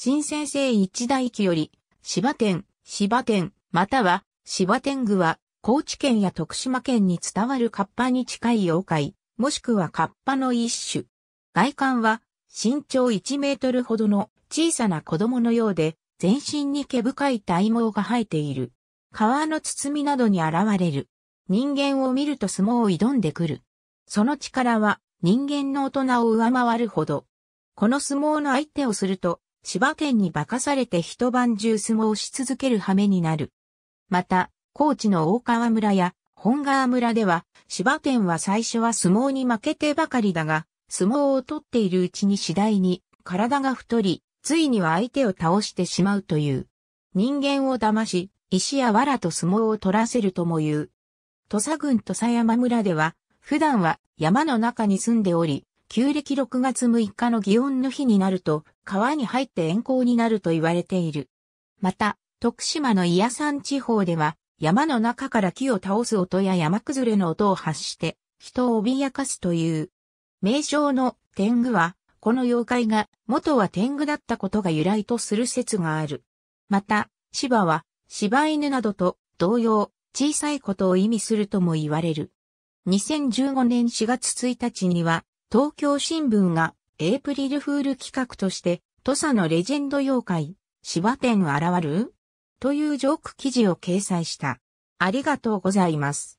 新生成一代記より、芝天、または芝天狗は、高知県や徳島県に伝わる河童に近い妖怪、もしくは河童の一種。外観は、身長1メートルほどの小さな子供のようで、全身に毛深い体毛が生えている。皮の包みなどに現れる。人間を見ると相撲を挑んでくる。その力は、人間の大人を上回るほど。この相撲の相手をすると、芝天に化かされて一晩中相撲をし続ける羽目になる。また、高知の大川村や本川村では、芝天は最初は相撲に負けてばかりだが、相撲を取っているうちに次第に体が太り、ついには相手を倒してしまうという。人間を騙し、石や藁と相撲を取らせるとも言う。土佐郡土佐山村では、普段は山の中に住んでおり、旧暦6月6日の祇園の日になると、川に入って縁故になると言われている。また、徳島の祖谷山地方では、山の中から木を倒す音や山崩れの音を発して、人を脅かすという。名称の天狗は、この妖怪が元は天狗だったことが由来とする説がある。また、芝は、柴犬などと同様、小さいことを意味するとも言われる。2015年4月1日には、東京新聞がエイプリルフール企画として土佐のレジェンド妖怪、芝天現る？というジョーク記事を掲載した。ありがとうございます。